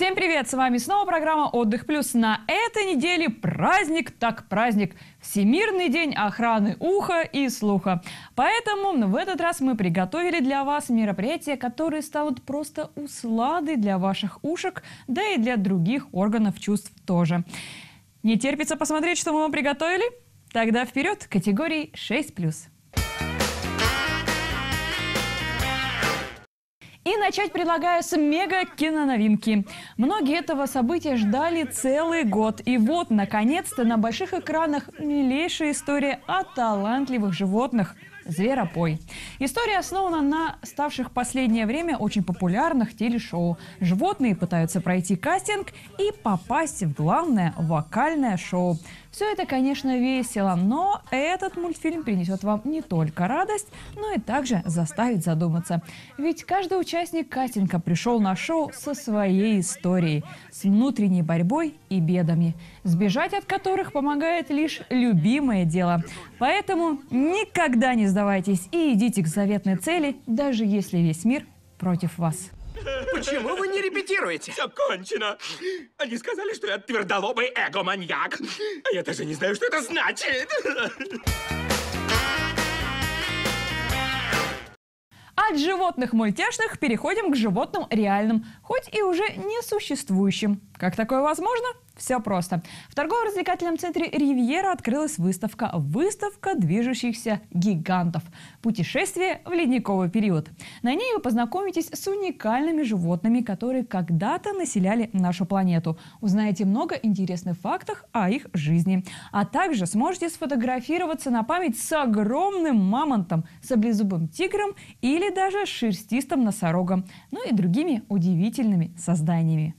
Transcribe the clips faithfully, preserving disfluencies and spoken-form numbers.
Всем привет! С вами снова программа «Отдых плюс». На этой неделе праздник, так праздник, Всемирный день охраны уха и слуха. Поэтому в этот раз мы приготовили для вас мероприятия, которые станут просто усладой для ваших ушек, да и для других органов чувств тоже. Не терпится посмотреть, что мы вам приготовили? Тогда вперед к категории шесть плюс. И начать предлагаю с мега-киноновинки. Многие этого события ждали целый год. И вот, наконец-то, на больших экранах милейшая история о талантливых животных – «Зверопой». История основана на ставших в последнее время очень популярных телешоу. Животные пытаются пройти кастинг и попасть в главное вокальное шоу. Все это, конечно, весело, но этот мультфильм принесет вам не только радость, но и также заставит задуматься. Ведь каждый участник кастинга пришел на шоу со своей историей, с внутренней борьбой и бедами, сбежать от которых помогает лишь любимое дело. Поэтому никогда не сдавайтесь и идите к заветной цели, даже если весь мир против вас. Почему вы не репетируете? Все кончено. Они сказали, что я твердолобый эго-маньяк. А я даже не знаю, что это значит. От животных мультяшных переходим к животным реальным, хоть и уже несуществующим. Как такое возможно? Все просто. В торгово-развлекательном центре «Ривьера» открылась выставка «Выставка движущихся гигантов. Путешествие в ледниковый период». На ней вы познакомитесь с уникальными животными, которые когда-то населяли нашу планету. Узнаете много интересных фактов о их жизни. А также сможете сфотографироваться на память с огромным мамонтом, саблезубым тигром или даже шерстистым носорогом, ну и другими удивительными созданиями.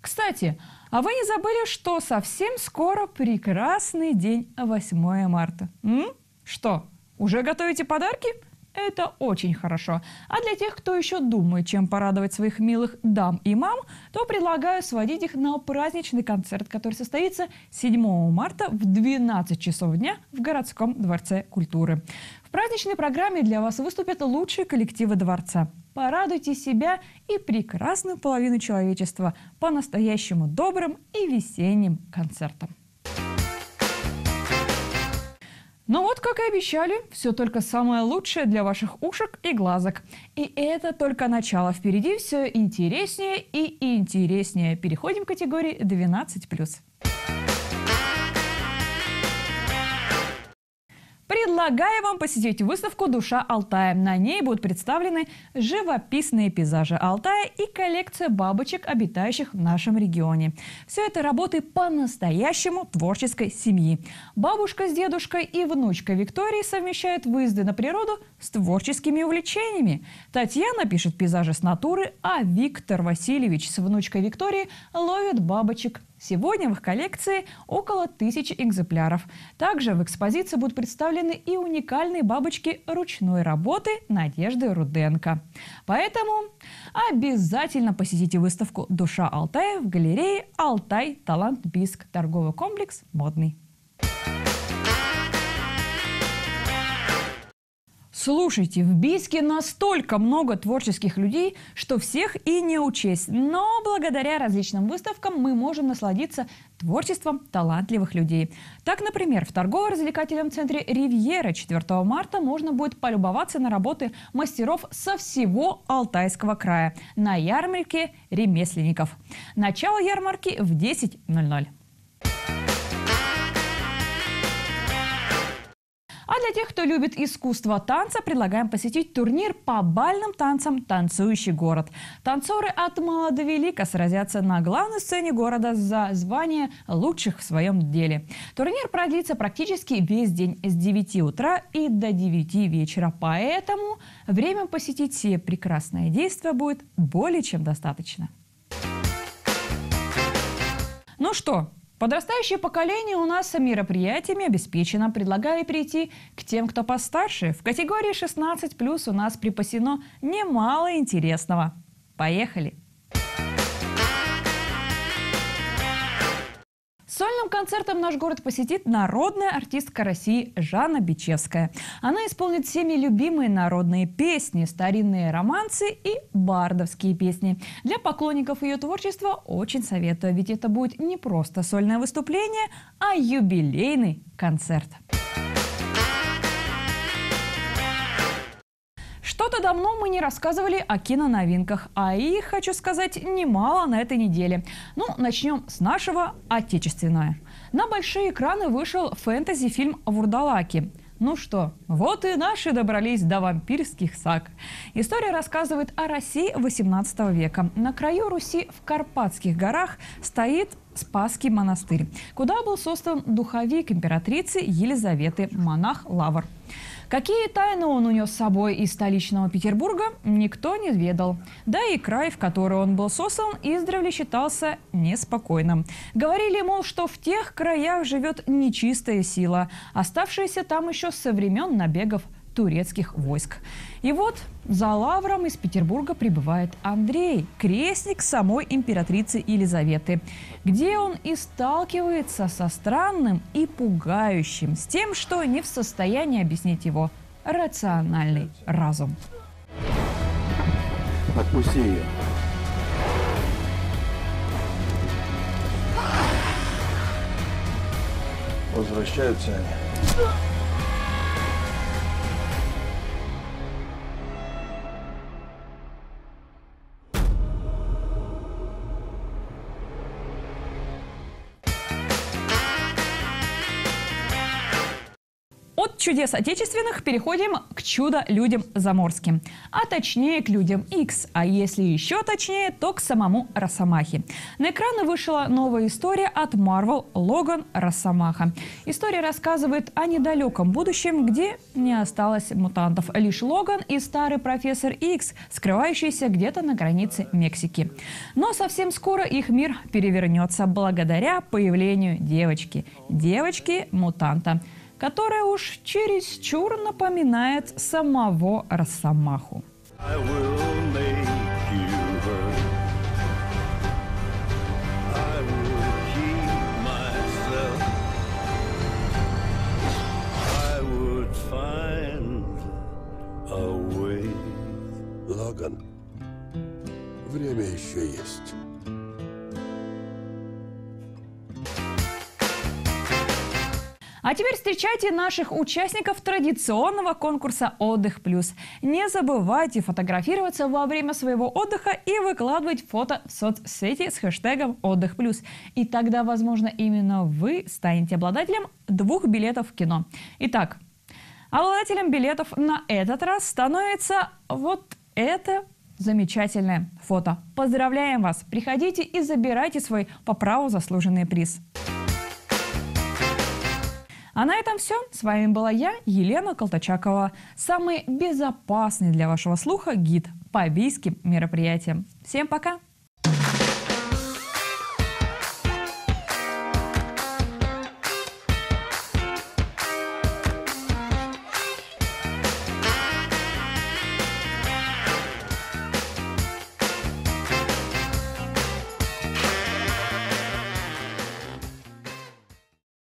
Кстати, а вы не забыли, что совсем скоро прекрасный день, восьмое марта? М? Что, уже готовите подарки? Это очень хорошо. А для тех, кто еще думает, чем порадовать своих милых дам и мам, то предлагаю сводить их на праздничный концерт, который состоится седьмого марта в двенадцать часов дня в городском дворце культуры. В праздничной программе для вас выступят лучшие коллективы дворца. Порадуйте себя и прекрасную половину человечества по-настоящему добрым и весенним концертом. Ну вот, как и обещали, все только самое лучшее для ваших ушек и глазок. И это только начало. Впереди все интереснее и интереснее. Переходим к категории двенадцать плюс. Предлагаю вам посетить выставку «Душа Алтая». На ней будут представлены живописные пейзажи Алтая и коллекция бабочек, обитающих в нашем регионе. Все это работы по-настоящему творческой семьи. Бабушка с дедушкой и внучкой Викторией совмещают выезды на природу с творческими увлечениями. Татьяна пишет пейзажи с натуры, а Виктор Васильевич с внучкой Викторией ловит бабочек. Сегодня в их коллекции около тысячи экземпляров. Также в экспозиции будут представлены и уникальные бабочки ручной работы Надежды Руденко. Поэтому обязательно посетите выставку «Душа Алтая» в галерее «Алтай. Талант-Биск», торговый комплекс «Модный». Слушайте, в Бийске настолько много творческих людей, что всех и не учесть. Но благодаря различным выставкам мы можем насладиться творчеством талантливых людей. Так, например, в торгово-развлекательном центре «Ривьера» четвёртого марта можно будет полюбоваться на работы мастеров со всего Алтайского края на ярмарке ремесленников. Начало ярмарки в десять ноль-ноль. А для тех, кто любит искусство танца, предлагаем посетить турнир по бальным танцам «Танцующий город». Танцоры от мала до велика сразятся на главной сцене города за звание лучших в своем деле. Турнир продлится практически весь день с девяти утра и до девяти вечера. Поэтому время посетить все прекрасные действия будет более чем достаточно. Ну что? Подрастающее поколение у нас мероприятиями обеспечено. Предлагаю перейти к тем, кто постарше. В категории шестнадцать плюс у нас припасено немало интересного. Поехали! Сольным концертом наш город посетит народная артистка России Жанна Бичевская. Она исполнит всеми любимые народные песни, старинные романсы и бардовские песни. Для поклонников ее творчества очень советую, ведь это будет не просто сольное выступление, а юбилейный концерт. Что-то давно мы не рассказывали о киноновинках, а их, хочу сказать, немало на этой неделе. Ну, начнем с нашего отечественного. На большие экраны вышел фэнтези-фильм «Вурдалаки». Ну что, вот и наши добрались до вампирских саг. История рассказывает о России восемнадцатого века. На краю Руси в Карпатских горах стоит Спасский монастырь, куда был создан духовик императрицы Елизаветы, монах Лавр. Какие тайны он унес с собой из столичного Петербурга, никто не ведал. Да и край, в который он был сослан, издревле считался неспокойным. Говорили, мол, что в тех краях живет нечистая сила, оставшаяся там еще со времен набегов турецких войск. И вот за лавром из Петербурга прибывает Андрей, крестник самой императрицы Елизаветы, где он и сталкивается со странным и пугающим, с тем, что не в состоянии объяснить его рациональный разум. Отпусти ее. Возвращаются они. От чудес отечественных переходим к чудо-людям заморским. А точнее, к людям Икс. А если еще точнее, то к самому Росомахе. На экраны вышла новая история от Marvel «Логан Росомаха». История рассказывает о недалеком будущем, где не осталось мутантов. Лишь Логан и старый профессор Икс, скрывающийся где-то на границе Мексики. Но совсем скоро их мир перевернется благодаря появлению девочки. Девочки-мутанта, которая уж чересчур напоминает самого Росомаху. Логан, время еще есть. А теперь встречайте наших участников традиционного конкурса «Отдых плюс». Не забывайте фотографироваться во время своего отдыха и выкладывать фото в соцсети с хэштегом «Отдых плюс». И тогда, возможно, именно вы станете обладателем двух билетов в кино. Итак, обладателем билетов на этот раз становится вот это замечательное фото. Поздравляем вас! Приходите и забирайте свой по праву заслуженный приз. А на этом все. С вами была я, Елена Колтачакова. Самый безопасный для вашего слуха гид по бийским мероприятиям. Всем пока!